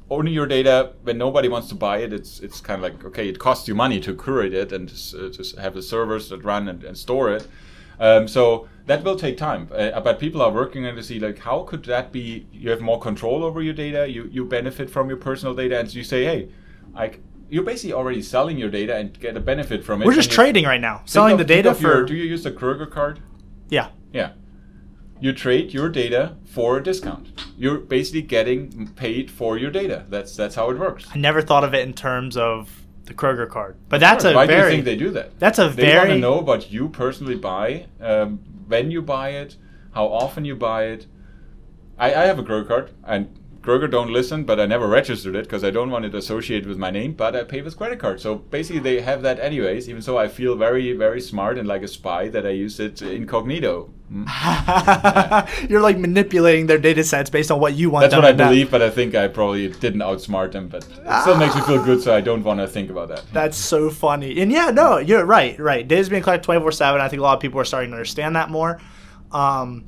owning your data, when nobody wants to buy it, it's it's kind of like, okay, it costs you money to curate it and to, to have the servers that run and, and store it. Um, so that will take time, uh, but people are working on to see like how could that be. You have more control over your data. You you benefit from your personal data, and you say, hey, I, you're basically already selling your data and get a benefit from it. We're just trading right now, selling the data for. Your, do you use the Kroger card? Yeah. Yeah. You trade your data for a discount. You're basically getting paid for your data. That's that's how it works. I never thought of it in terms of the Kroger card, but that's sure. a Why very. Why do you think they do that? That's a they very. They want to know what you personally buy, um, when you buy it, how often you buy it. I, I have a Kroger card, and Kroger don't listen, but I never registered it because I don't want it associated with my name, but I pay with credit card. So basically they have that anyways, even so I feel very, very smart and like a spy that I use it incognito. Yeah. You're like manipulating their data sets based on what you want. That's what I believe, but I think I probably didn't outsmart them, but it ah. still makes me feel good, so I don't want to think about that. That's so funny. And yeah, no, you're right, right. Data's being collected twenty-four seven. I think a lot of people are starting to understand that more. Um,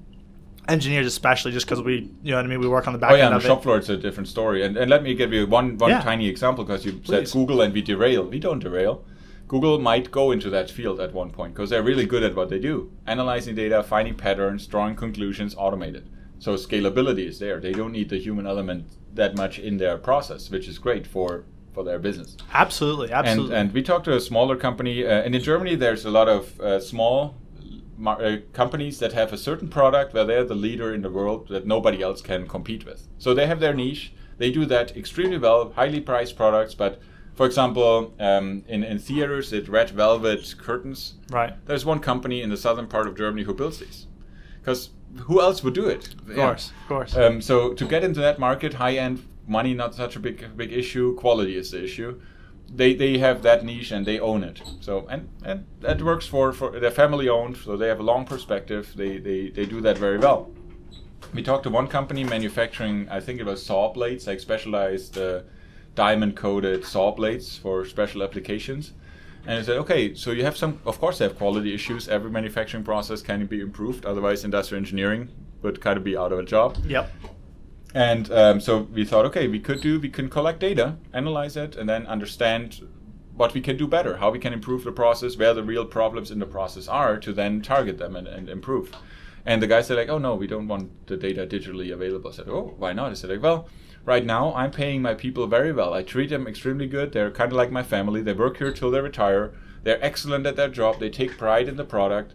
engineers especially, just because we, you know what I mean, we work on the back oh, yeah, end on the of shop it. floor, it's a different story. And, and let me give you one, one yeah. tiny example, because you Please. said Google and we derail. We don't derail. Google might go into that field at one point because they're really good at what they do. Analyzing data, finding patterns, drawing conclusions, automated. So scalability is there. They don't need the human element that much in their process, which is great for, for their business. Absolutely, absolutely. And, and we talked to a smaller company, uh, and in Germany there's a lot of uh, small uh, companies that have a certain product where they're the leader in the world that nobody else can compete with. So they have their niche. They do that extremely well, highly priced products, but for example, um, in, in theaters, it's red velvet curtains. Right. There's one company in the southern part of Germany who builds these. Because who else would do it? Of course, yeah. of course. Um, so to get into that market, high-end, money not such a big big issue, quality is the issue. They they have that niche and they own it. So and, and that works for, for they're family-owned, so they have a long perspective. They, they, they do that very well. We talked to one company manufacturing, I think it was saw blades, like specialized... Uh, diamond-coated saw blades for special applications. And I said, okay, so you have some, of course they have quality issues. Every manufacturing process can be improved. Otherwise, industrial engineering would kind of be out of a job. Yep. And um, so we thought, okay, we could do, we can collect data, analyze it, and then understand what we can do better, how we can improve the process, where the real problems in the process are to then target them and, and improve. And the guys said like, oh no, we don't want the data digitally available. I said, oh, why not? I said like, well, right now, I'm paying my people very well. I treat them extremely good. They're kind of like my family. They work here till they retire. They're excellent at their job. They take pride in the product.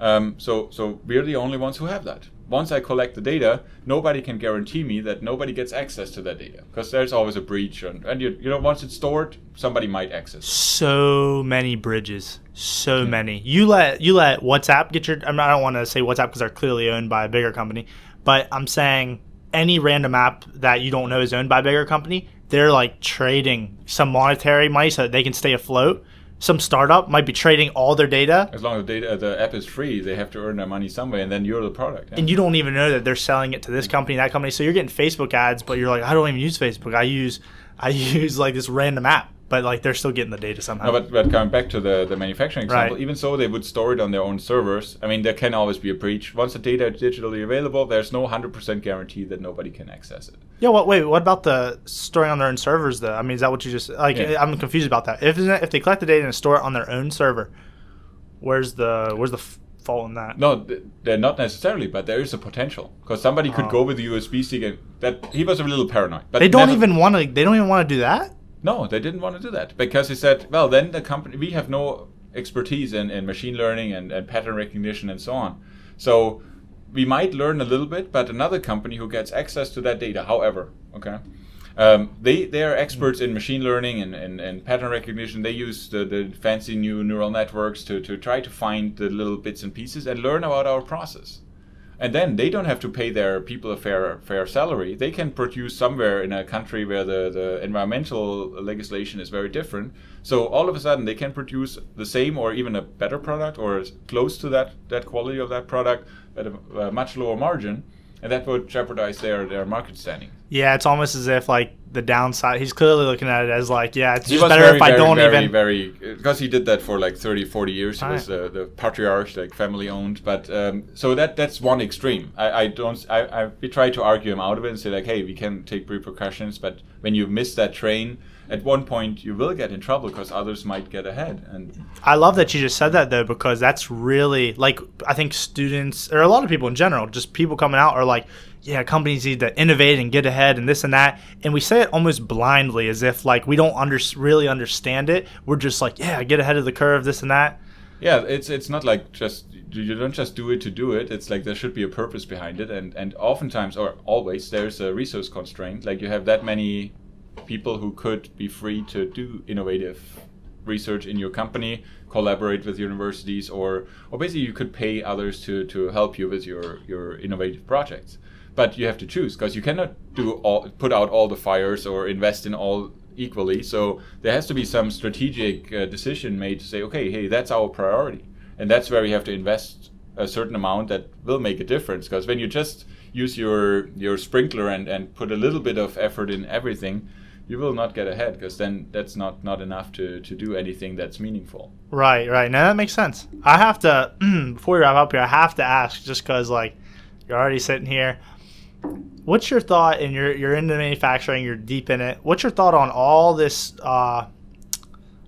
Um, so, so we're the only ones who have that. Once I collect the data, nobody can guarantee me that nobody gets access to that data because there's always a breach. And, and you, you know, once it's stored, somebody might access it. So many bridges, so yeah. many. You let you let WhatsApp get your. I mean, I don't want to say WhatsApp because they're clearly owned by a bigger company, but I'm saying. Any random app that you don't know is owned by a bigger company, they're like trading some monetary money so that they can stay afloat. Some startup might be trading all their data. As long as data, the app is free, they have to earn their money somewhere, and then you're the product. Yeah. And you don't even know that they're selling it to this company, that company. So you're getting Facebook ads, but you're like, I don't even use Facebook. I use, I use like this random app. But like they're still getting the data somehow. No, but, but coming back to the, the manufacturing example, right. even so they would store it on their own servers. I mean, there can always be a breach. Once the data is digitally available, there's no one hundred percent guarantee that nobody can access it. Yeah, well, wait, what about the storing on their own servers though? I mean, is that what you just, like, yeah. I'm confused about that. If, if they collect the data and store it on their own server, where's the, where's the fault in that? No, they're not necessarily, but there is a potential. Because somebody could oh. go with the U S B stick and that, he was a little paranoid. But they don't never, even want to, they don't even want to do that? No, they didn't want to do that because he said, well, then the company, we have no expertise in, in machine learning and, and pattern recognition and so on. So we might learn a little bit, but another company who gets access to that data, however, okay, um, they, they are experts in machine learning and, and, and pattern recognition. They use the, the fancy new neural networks to, to try to find the little bits and pieces and learn about our process. And then they don't have to pay their people a fair fair salary. They can produce somewhere in a country where the, the environmental legislation is very different. So all of a sudden they can produce the same or even a better product or close to that, that quality of that product at a, a much lower margin. And that would jeopardize their, their market standing. Yeah, it's almost as if like the downside. He's clearly looking at it as like, yeah, it's just better very, if I very, don't very, even. Very, very, because he did that for like thirty, forty years. He All was right. uh, the patriarch, like family owned. But um, so that that's one extreme. I, I don't. I, I we try to argue him out of it and say like, hey, we can take repercussions. But when you miss that train, at one point you will get in trouble because others might get ahead. And I love that you just said that though, because that's really like I think students or a lot of people in general, just people coming out are like, yeah, companies need to innovate and get ahead and this and that. And we say it almost blindly as if like we don't under really understand it. We're just like, yeah, get ahead of the curve, this and that. Yeah, it's it's not like just you don't just do it to do it. It's like there should be a purpose behind it. And, and oftentimes or always there's a resource constraint. Like you have that many people who could be free to do innovative research in your company, collaborate with universities, or or basically you could pay others to, to help you with your, your innovative projects. But you have to choose, because you cannot do all, put out all the fires or invest in all equally. So there has to be some strategic uh, decision made to say, okay, hey, that's our priority. And that's where we have to invest a certain amount that will make a difference. Because when you just use your your sprinkler and, and put a little bit of effort in everything, you will not get ahead, because then that's not, not enough to, to do anything that's meaningful. Right, right. Now that makes sense. I have to, before we wrap up here, I have to ask, just because like you're already sitting here, what's your thought, and you're, you're into manufacturing, you're deep in it, what's your thought on all this, uh,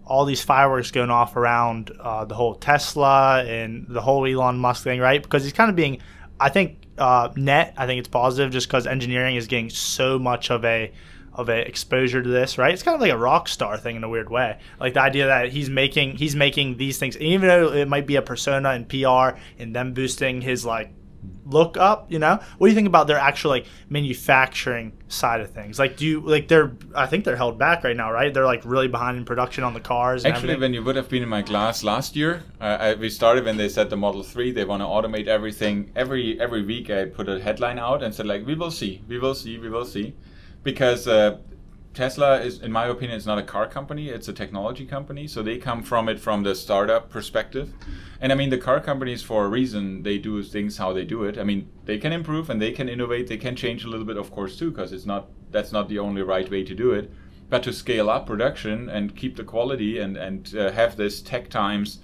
all these fireworks going off around uh, the whole Tesla and the whole Elon Musk thing, right? Because he's kind of being, I think, uh, net, I think it's positive just because engineering is getting so much of a, of a exposure to this, right? It's kind of like a rock star thing in a weird way. Like the idea that he's making he's making these things, and even though it might be a persona and P R and them boosting his like look up, you know? What do you think about their actual like manufacturing side of things? Like do you like they're I think they're held back right now, right? They're like really behind in production on the cars. And Actually, everything. When you would have been in my class last year, uh, I, we started when they said the Model three, they want to automate everything. Every every week I put a headline out and said like, we will see, we will see, we will see. Because uh, Tesla is, in my opinion, is not a car company, it's a technology company. So they come from it from the startup perspective. And I mean, the car companies, for a reason, they do things how they do it. I mean, they can improve and they can innovate. They can change a little bit, of course, too, because it's not that's not the only right way to do it. But to scale up production and keep the quality and, and uh, have this tech times,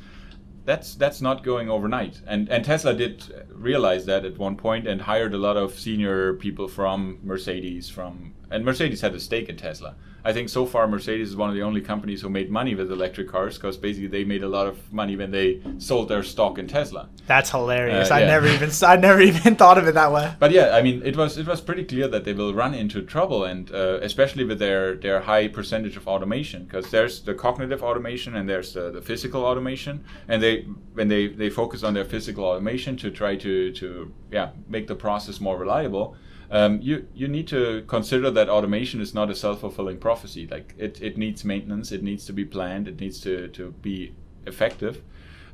that's that's not going overnight. And, and Tesla did realize that at one point and hired a lot of senior people from Mercedes, from and Mercedes had a stake in Tesla. I think so far Mercedes is one of the only companies who made money with electric cars, because basically they made a lot of money when they sold their stock in Tesla. That's hilarious. Uh, yeah. I never even I never even thought of it that way. But yeah, I mean, it was it was pretty clear that they will run into trouble, and uh, especially with their their high percentage of automation, because there's the cognitive automation and there's the, the physical automation, and they when they they focus on their physical automation to try to to yeah make the process more reliable. Um, you, you need to consider that automation is not a self-fulfilling prophecy. Like it, it needs maintenance, it needs to be planned, it needs to, to be effective.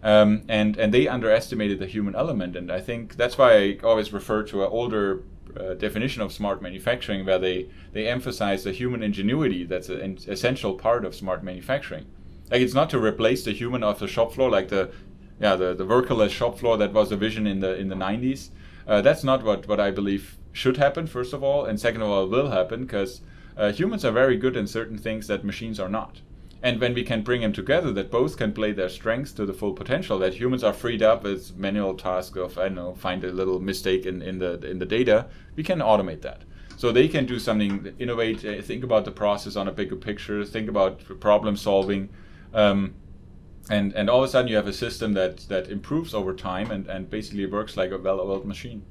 Um, and, and they underestimated the human element. And I think that's why I always refer to an older uh, definition of smart manufacturing, where they, they emphasize the human ingenuity that's an essential part of smart manufacturing. Like it's not to replace the human off the shop floor, like the, yeah, the, the workerless shop floor that was a vision in the, in the nineties. Uh, that's not what, what I believe should happen, first of all, and second of all, will happen, because uh, humans are very good in certain things that machines are not. And when we can bring them together, that both can play their strengths to the full potential, that humans are freed up with manual tasks of, I don't know, find a little mistake in, in, the, in the data, we can automate that. So they can do something, innovate, uh, think about the process on a bigger picture, think about problem solving, um, and, and all of a sudden you have a system that, that improves over time and, and basically works like a well-oiled machine.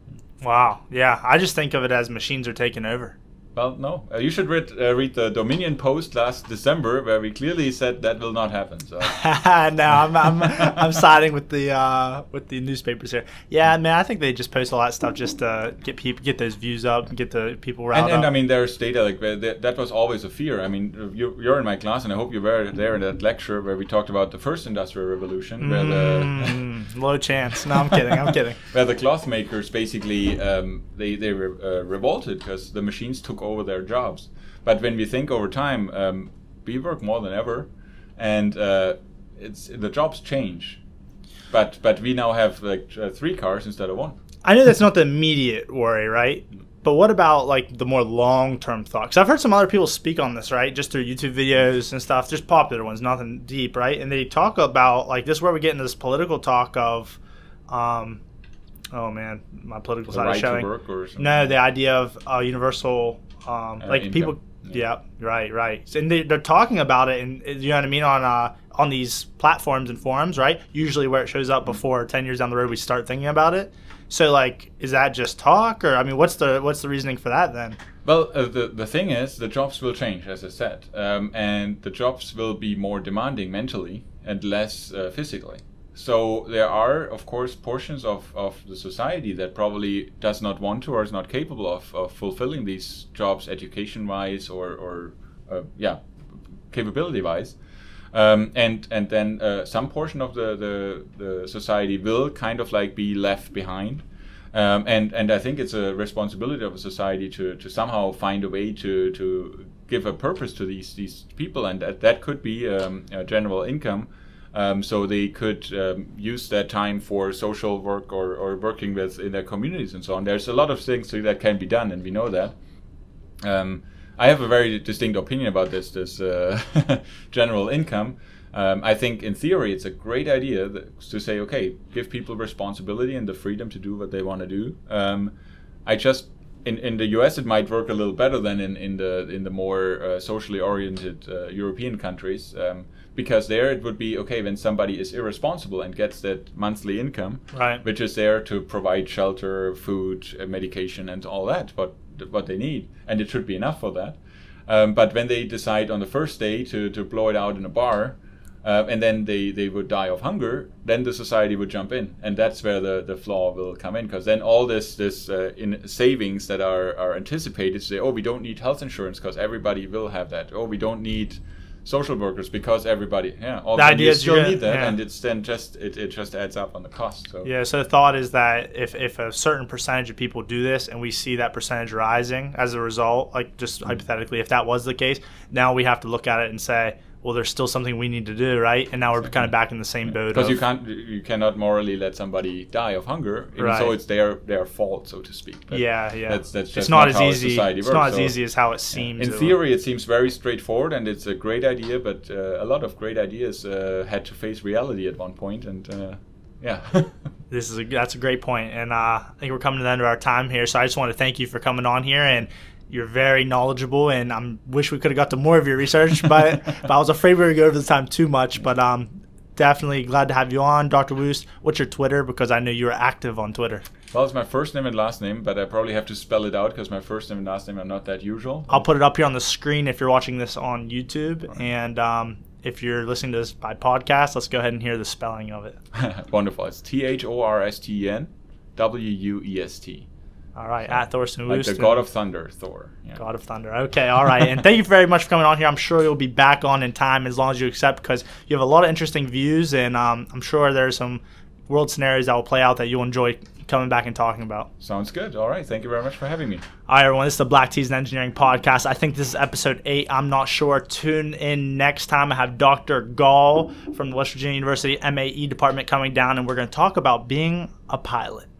Wow. Yeah. I just think of it as machines are taking over. Well, no. Uh, you should read, uh, read the Dominion Post last December, where we clearly said that will not happen. So. no, I'm I'm, I'm siding with the uh, with the newspapers here. Yeah, man. I think they just post a lot of stuff just to get people get those views up and get the people riled and, and, up. And I mean, there's data like that, that was always a fear. I mean, you, you're in my class, and I hope you were there in that lecture where we talked about the first industrial revolution. Where mm, the low chance. No, I'm kidding. I'm kidding. Where the cloth makers basically um, they they re uh, revolted because the machines took over their jobs. But when we think over time, um, we work more than ever, and uh, it's the jobs change. But but we now have like uh, three cars instead of one. I know that's not the immediate worry, right? But what about like the more long-term thought? Because I've heard some other people speak on this, right? Just through YouTube videos and stuff, just popular ones, nothing deep, right? And they talk about like this is where we get into this political talk of. Um, Oh man, my political the side right is showing. To work or something. No, the idea of uh, universal, um, uh, like income. People. Yeah. yeah, right, right. And they, they're talking about it, and you know what I mean on uh, on these platforms and forums, right? Usually, where it shows up before ten years down the road, we start thinking about it. So, like, is that just talk, or I mean, what's the what's the reasoning for that then? Well, uh, the the thing is, the jobs will change, as I said, um, and the jobs will be more demanding mentally and less uh, physically. So there are, of course, portions of, of the society that probably does not want to or is not capable of, of fulfilling these jobs education-wise or, or uh, yeah, capability-wise. Um, and, and then uh, some portion of the, the, the society will kind of like be left behind. Um, and, and I think it's a responsibility of a society to, to somehow find a way to, to give a purpose to these, these people. And that, that could be um, a general income. Um, so they could um, use that time for social work or, or working with in their communities and so on. There's a lot of things that can be done, and we know that. Um, I have a very distinct opinion about this, this uh, general income. Um, I think in theory it's a great idea that, to say, okay, give people responsibility and the freedom to do what they want to do. Um, I just in, in the U S it might work a little better than in, in the in the more uh, socially oriented uh, European countries. Um, Because there it would be, okay, when somebody is irresponsible and gets that monthly income, right, which is there to provide shelter, food, medication, and all that, what, what they need. And it should be enough for that. Um, but when they decide on the first day to, to blow it out in a bar, uh, and then they, they would die of hunger, then the society would jump in. And that's where the, the flaw will come in. Because then all this, this uh, in savings that are, are anticipated, say, oh, we don't need health insurance because everybody will have that. Oh, we don't need social workers because everybody, yeah, all the idea is you still need that, yeah. And it's then just it, it just adds up on the cost. So yeah, so the thought is that if if a certain percentage of people do this, and we see that percentage rising as a result, like just hypothetically, if that was the case, now we have to look at it and say, well, there's still something we need to do, right? And now we're kind of back in the same yeah. boat. Because you can't, you cannot morally let somebody die of hunger, right. So it's their their fault, so to speak. But yeah, yeah. That's, that's just it's not, not as how easy. Society it's works. not as so, easy as how it seems. In theory, work. it seems very straightforward, and it's a great idea. But uh, a lot of great ideas uh, had to face reality at one point, and uh, yeah. This is a, that's a great point, and uh, I think we're coming to the end of our time here. So I just want to thank you for coming on here and. You're very knowledgeable, and I wish we could have got to more of your research, but, but I was afraid we were going over the time too much. But um, definitely glad to have you on, Doctor Wuest. What's your Twitter? Because I know you were active on Twitter. Well, it's my first name and last name, but I probably have to spell it out because my first name and last name are not that usual. I'll put it up here on the screen if you're watching this on YouTube. Right. And um, if you're listening to this by podcast, let's go ahead and hear the spelling of it. Wonderful. It's T H O R S T E N W U E S T. All right, so, at Thorsten Wuest. Like the God of Thunder, Thor. Yeah. God of Thunder. Okay, all right. And thank you very much for coming on here. I'm sure you'll be back on in time as long as you accept, because you have a lot of interesting views, and um, I'm sure there's some world scenarios that will play out that you'll enjoy coming back and talking about. Sounds good. All right. Thank you very much for having me. All right, everyone. This is the Black Teas and Engineering Podcast. I think this is episode eight. I'm not sure. Tune in next time. I have Doctor Gall from the West Virginia University M A E department coming down, and we're going to talk about being a pilot.